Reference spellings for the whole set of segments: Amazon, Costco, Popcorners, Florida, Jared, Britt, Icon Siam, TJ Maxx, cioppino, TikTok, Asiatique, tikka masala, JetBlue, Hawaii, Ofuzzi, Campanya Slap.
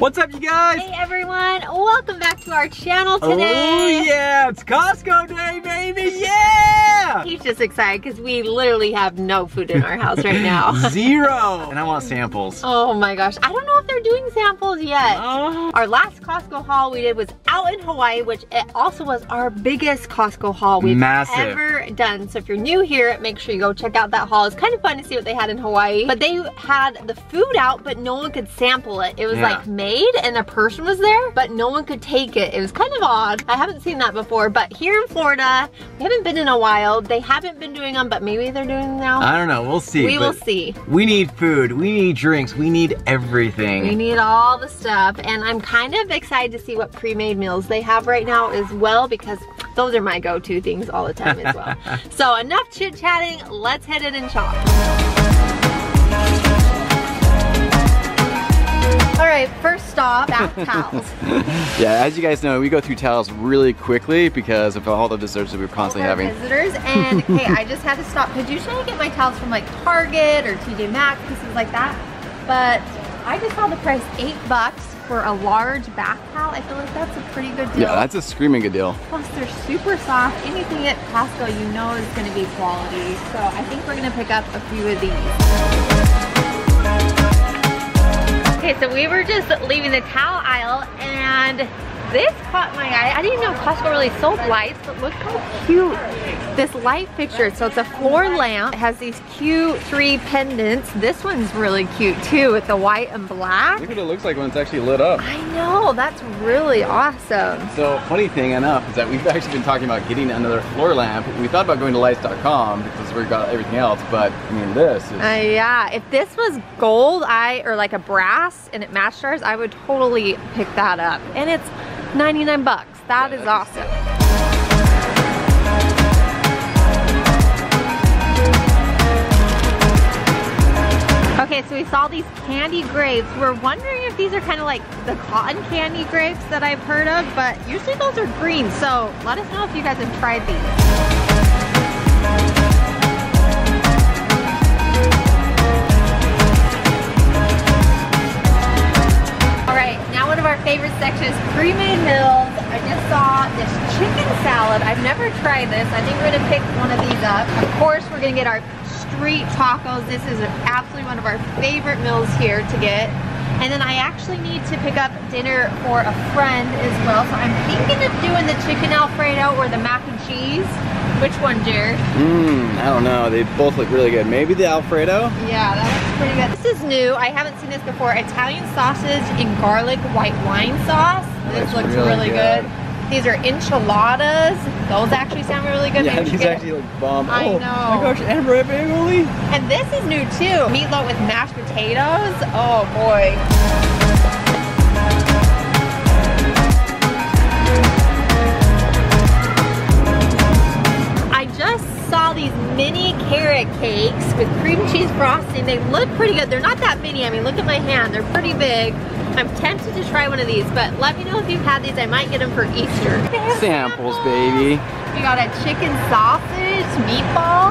What's up, you guys? Hey everyone, welcome back to our channel today. Oh yeah, it's Costco day, baby, yeah! He's just excited because we literally have no food in our house right now. Zero! And I want samples. Oh my gosh, I don't know if they're doing samples yet. Our last Costco haul we did was out in Hawaii, which it also was our biggest Costco haul we've ever done. So if you're new here, make sure you go check out that haul. It's kind of fun to see what they had in Hawaii. But they had the food out, but no one could sample it. It was like made and a person was there, but no one could take it. It was kind of odd. I haven't seen that before, but here in Florida, we haven't been in a while. They haven't been doing them, but maybe they're doing them now. I don't know, we'll see. We will see. We need food, we need drinks, we need everything. We need all the stuff, and I'm kind of excited to see what pre-made meals they have right now as well, because those are my go-to things all the time as well. So enough chit-chatting, let's head in and shop. All right, first stop, bath towels. Yeah, as you guys know, we go through towels really quickly because of all the desserts that we're constantly having. Visitors, and hey, I just had to stop because usually I get my towels from like Target or TJ Maxx, pieces like that. But I just saw the price, $8 for a large bath towel. I feel like that's a pretty good deal. Yeah, that's a screaming good deal. Plus they're super soft. Anything at Costco you know is gonna be quality. So I think we're gonna pick up a few of these. Okay, so we were just leaving the towel aisle and this caught my eye. I didn't know Costco really sold lights, but look how cute this light fixture. So it's a floor lamp. It has these cute three pendants. This one's really cute too with the white and black. Look what it looks like when it's actually lit up. I know, that's really awesome. So funny thing enough is that we've actually been talking about getting another floor lamp. We thought about going to lights.com because we got everything else, but I mean this is... yeah, if this was gold or like a brass and it matched ours, I would totally pick that up. And it's $99. That is awesome. Okay, so we saw these candy grapes. We're wondering if these are kind of like the cotton candy grapes that I've heard of, but usually those are green, so let us know if you guys have tried these. All right, now one of our favorite sections, pre-made meals. I just saw this chicken salad. I've never tried this. I think we're gonna pick one of these up. Of course, we're gonna get our street tacos. This is absolutely one of our favorite meals here to get. And then I actually need to pick up dinner for a friend as well. So I'm thinking of doing the chicken Alfredo or the mac and cheese. Which one, Jared? I don't know. They both look really good. Maybe the Alfredo? Yeah, that looks pretty good. This is new. I haven't seen this before. Italian sausage and garlic white wine sauce. This looks really good. These are enchiladas. Those actually sound really good. Yeah, these actually look bomb. I know. Oh my gosh, and bread aioli. And this is new too. Meatloaf with mashed potatoes. Oh boy. I just saw these mini carrot cakes with cream cheese frosting. They look pretty good. They're not that mini. I mean, look at my hand. They're pretty big. I'm tempted to try one of these, but let me know if you've had these. I might get them for Easter. Samples, baby. We got a chicken sausage, meatball.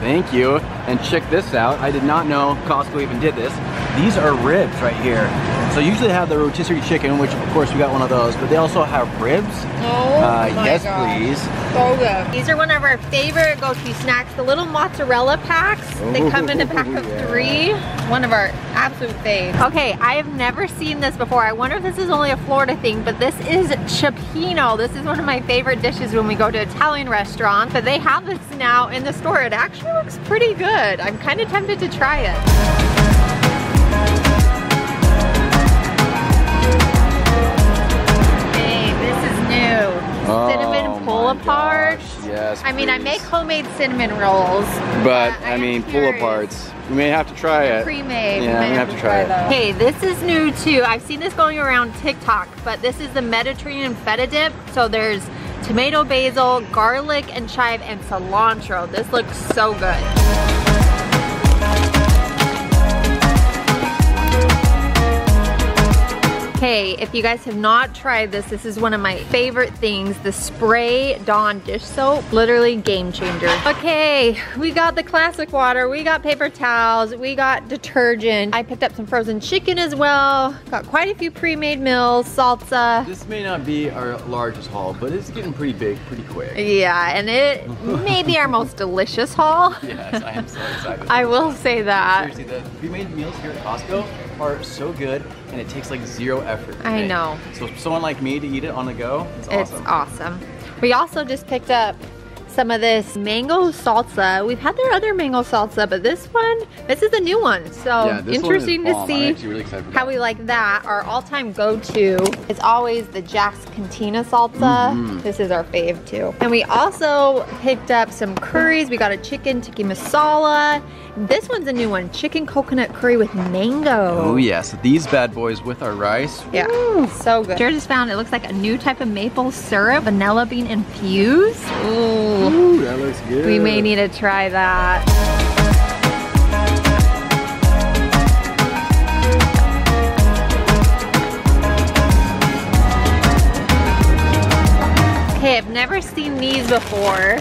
Thank you. And check this out. I did not know Costco even did this. These are ribs right here. So usually they have the rotisserie chicken, which of course we got one of those, but they also have ribs. Oh my yes, gosh. Please. So good. These are one of our favorite go-to snacks, the little mozzarella packs. They come in a pack of three. One of our absolute faves. Okay, I have never seen this before. I wonder if this is only a Florida thing, but this is cioppino. This is one of my favorite dishes when we go to Italian restaurants, but they have this now in the store. It actually looks pretty good. I'm kind of tempted to try it. Cinnamon pull apart. Gosh, yes, I mean, I make homemade cinnamon rolls. But I mean, pull aparts. We may have to try it. Pre-made. Yeah, we may have to try it. Hey, this is new too. I've seen this going around TikTok, but this is the Mediterranean feta dip. So there's tomato, basil, garlic, and chive, and cilantro. This looks so good. Hey, if you guys have not tried this, this is one of my favorite things, the Spray Dawn dish soap. Literally game changer. Okay, we got the classic water, we got paper towels, we got detergent. I picked up some frozen chicken as well. Got quite a few pre-made meals, salsa. This may not be our largest haul, but it's getting pretty big pretty quick. Yeah, and it may be our most delicious haul. Yes, I am so excited. I will say that. Seriously, the pre-made meals here at Costco are so good, and it takes like zero effort. I know. So someone like me to eat it on the go, it's awesome. It's awesome. We also just picked up some of this mango salsa. We've had their other mango salsa, but this one, this is a new one. So yeah, interesting to see really how we like that. Our all-time go-to is always the Jack's Cantina salsa. Mm-hmm. This is our fave too. And we also picked up some curries. We got a chicken tikka masala. This one's a new one, chicken coconut curry with mango. Oh yes, yeah, so these bad boys with our rice. Yeah, ooh, so good. Jared just found it looks like a new type of maple syrup, vanilla bean infused. Ooh. Ooh, that looks good. We may need to try that. Okay, I've never seen these before.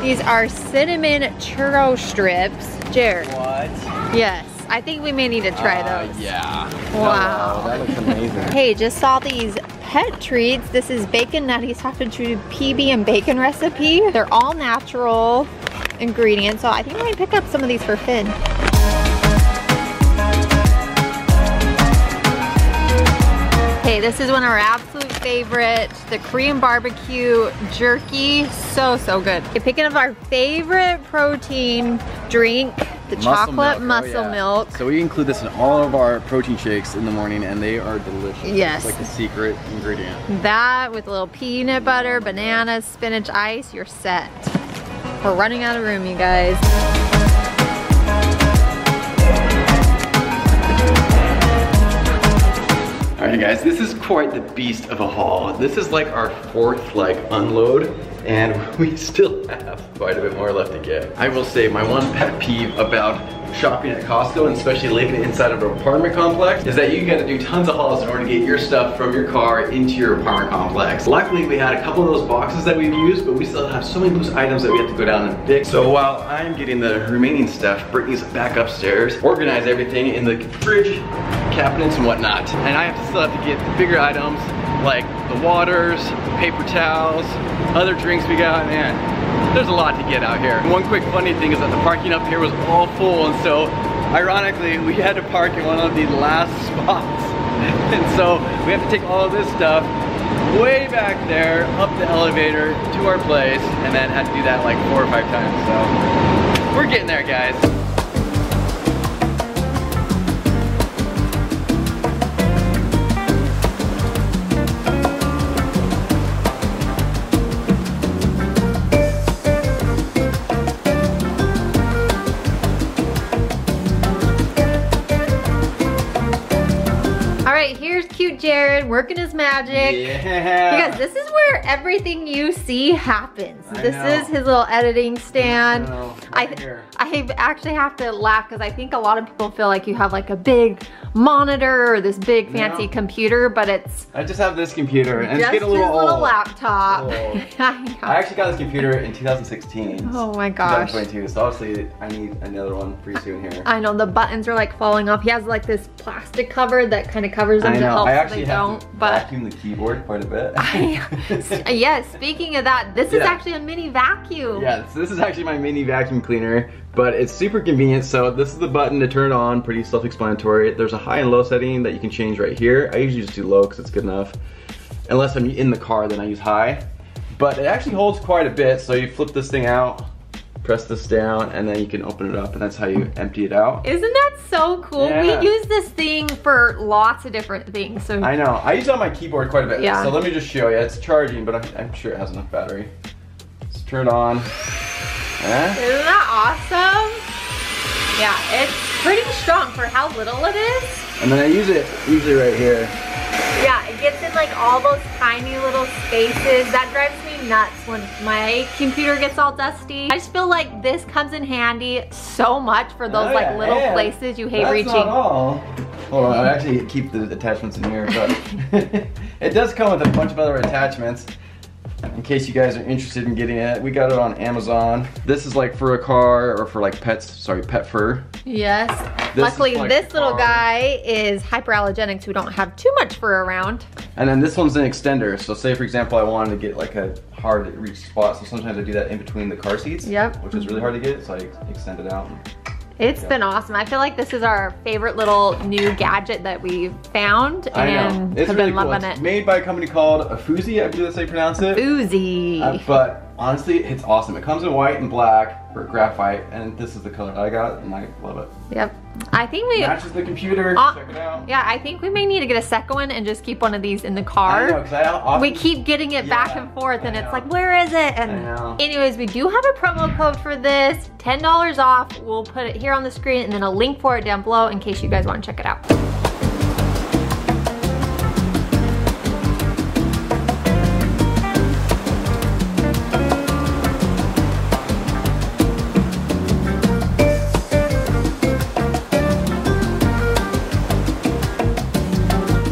These are cinnamon churro strips. Jared. What? Yes. I think we may need to try those. Yeah. Wow. Oh, that looks amazing. Hey, just saw these pet treats. This is bacon nutty soft and chewy PB and bacon recipe. They're all natural ingredients, so I think I might pick up some of these for Finn. Okay, this is one of our absolute favorite, the Korean barbecue jerky. So, so good. Okay, picking up our favorite protein drink, the chocolate muscle milk. So we include this in all of our protein shakes in the morning, and they are delicious. Yes. It's like a secret ingredient. That with a little peanut butter, bananas, spinach ice, you're set. We're running out of room, you guys. All right, guys, this is quite the beast of a haul. This is like our fourth unload, and we still have quite a bit more left to get. I will say my one pet peeve about shopping at Costco, and especially living inside of an apartment complex, is that you gotta do tons of hauls in order to get your stuff from your car into your apartment complex. Luckily, we had a couple of those boxes that we've used, but we still have so many loose items that we have to go down and pick. So while I'm getting the remaining stuff, Brittany's back upstairs, organize everything in the fridge, cabinets, and whatnot. And I still have to get the bigger items, like the waters, the paper towels, other drinks we got, man. There's a lot to get out here. One quick funny thing is that the parking up here was all full, and so ironically we had to park in one of the last spots. And so we have to take all of this stuff way back there, up the elevator to our place, and then had to do that like 4 or 5 times. So we're getting there, guys. Jared working his magic. Yeah. Because this is where everything you see happens. This is his little editing stand. I actually have to laugh because I think a lot of people feel like you have like a big monitor or this big fancy computer, but it's... I just have this computer, and it's getting a little old. Just his little laptop. I actually got this computer in 2016. Oh my gosh. 2022, so obviously I need another one pretty soon here. I know, the buttons are like falling off. He has like this plastic cover that kind of covers them to help they don't, but... vacuum the keyboard quite a bit. Yes, speaking of that, this is actually a mini vacuum. Yeah, so this is actually my mini vacuum cleaner, but it's super convenient. So this is the button to turn it on, pretty self-explanatory. There's a high and low setting that you can change right here. I usually just do low because it's good enough. Unless I'm in the car, then I use high. But it actually holds quite a bit, so you flip this thing out, press this down, and then you can open it up, and that's how you empty it out. Isn't that so cool? Yeah. We use this thing for lots of different things. So I know. I use it on my keyboard quite a bit. Yeah. So let me just show you. It's charging, but I'm sure it has enough battery. Let's turn it on. Yeah. Isn't that awesome? Yeah, it's pretty strong for how little it is. And then I use it usually right here. Yeah, it gets in like all those tiny little spaces. That drives me nuts when my computer gets all dusty. I just feel like this comes in handy so much for those like little places you hate reaching. That's not all. Hold on, I actually keep the attachments in here, but it does come with a bunch of other attachments. In case you guys are interested in getting it, we got it on Amazon. This is like for a car or for like pets, sorry, pet fur. Yes. Luckily, this little guy is hyperallergenic, so we don't have too much fur around. And then this one's an extender. So say, for example, I wanted to get like a hard to reach spot. So sometimes I do that in between the car seats, yep, which is really hard to get. So I extend it out. It's been awesome. I feel like this is our favorite little new gadget that we found, and it's really cool. It's made by a company called Ofuzzi, I believe that's how you pronounce it. Ofuzzi. But honestly, it's awesome. It comes in white and black, or graphite, and this is the color I got, and I love it. Yep. I think we matches the computer. Check it out. Yeah, I think we may need to get a second one and just keep one of these in the car. I know, 'cause I often, we keep getting it back and forth, and it's like, where is it? And anyways, we do have a promo code for this, $10 off. We'll put it here on the screen, and then a link for it down below in case you guys want to check it out.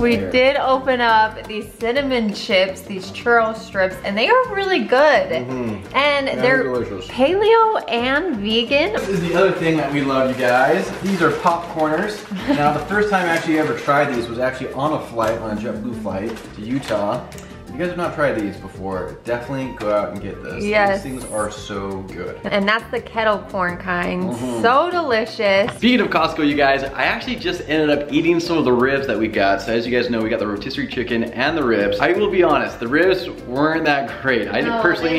We did open up these cinnamon chips, these churro strips, and they are really good. Mm-hmm. And they're delicious. Paleo and vegan. This is the other thing that we love, you guys. These are Popcorners. Now, the first time I actually ever tried these was actually on a flight, on a JetBlue flight to Utah. If you guys have not tried these before, definitely go out and get this. Yes. These things are so good. And that's the kettle corn kind. Mm-hmm. So delicious. Speaking of Costco, you guys, I actually just ended up eating some of the ribs that we got. So as you guys know, we got the rotisserie chicken and the ribs. I will be honest, the ribs weren't that great. They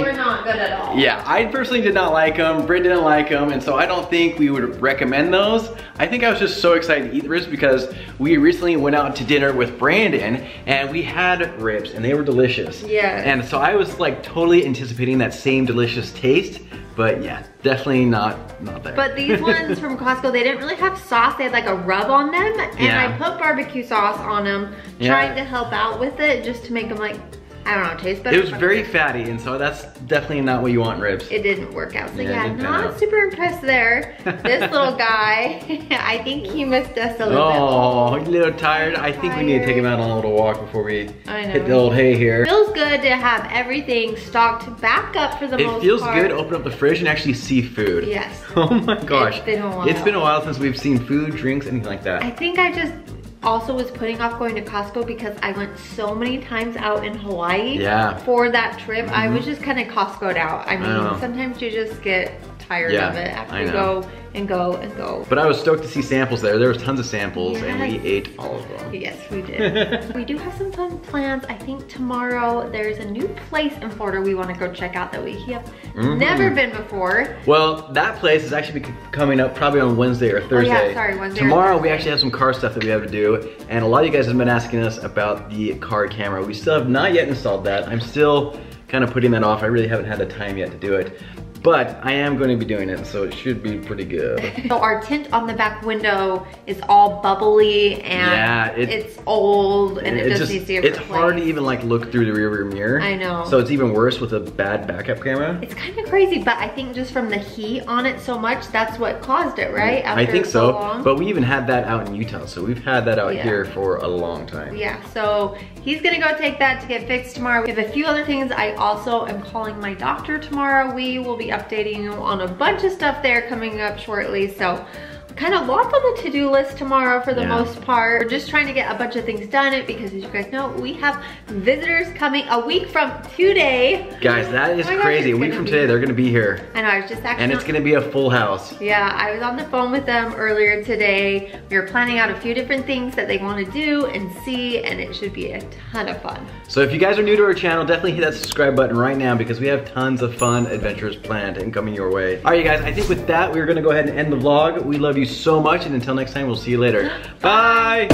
were not good at all. Yeah, I personally did not like them. Britt didn't like them. And so I don't think we would recommend those. I think I was just so excited to eat the ribs because we recently went out to dinner with Brandon and we had ribs and they were delicious. Yeah. And so I was like totally anticipating that same delicious taste, but yeah, definitely not there. But these ones from Costco, they didn't really have sauce. They had like a rub on them, and I put barbecue sauce on them, trying to help out with it, just to make them like, I don't know, taste better. It was very fatty, and so that's definitely not what you want in ribs. It didn't work out, so yeah, not super impressed there. This little guy, I think he missed us a little bit. Oh, a little tired. I think we need to take him out on a little walk before we hit the old hay here. Feels good to have everything stocked back up for the most part. It feels good to open up the fridge and actually see food. Yes. Oh my gosh. It's been a while. It's been a while since we've seen food, drinks, anything like that. I think I just also was putting off going to Costco because I went so many times out in Hawaii for that trip. Mm-hmm. I was just kind of Costco'd out. I mean, sometimes you just get tired of it after you go and go and go. But I was stoked to see samples there. There was tons of samples and we ate all of them. Yes, we did. We do have some fun plans. I think tomorrow there's a new place in Florida we want to go check out that we have never been before. Well, that place is actually coming up probably on Wednesday or Thursday. Oh yeah, sorry, Wednesday. Tomorrow we actually have some car stuff that we have to do, and a lot of you guys have been asking us about the car camera. We still have not yet installed that. I'm still kind of putting that off. I really haven't had the time yet to do it. But I am going to be doing it, so it should be pretty good. So our tint on the back window is all bubbly and it's old and it just needs to be replaced. It's hard to even like look through the rearview mirror. I know. So it's even worse with a bad backup camera. It's kind of crazy, but I think just from the heat on it so much, that's what caused it, right? After I think so. Long. But we even had that out in Utah, so we've had that out here for a long time. Yeah, so he's gonna go take that to get fixed tomorrow. We have a few other things. I also am calling my doctor tomorrow. We will be updating you on a bunch of stuff there coming up shortly, so kind of locked on the to-do list tomorrow for the most part. We're just trying to get a bunch of things done because as you guys know, we have visitors coming a week from today. Guys, that is crazy. A week from today, they're gonna be here. I know, I was just actually. And it's gonna be a full house. Yeah, I was on the phone with them earlier today. We were planning out a few different things that they wanna do and see, and it should be a ton of fun. So if you guys are new to our channel, definitely hit that subscribe button right now because we have tons of fun adventures planned and coming your way. All right, you guys, I think with that, we're gonna go ahead and end the vlog. We love you so much, and until next time, we'll see you later. Bye.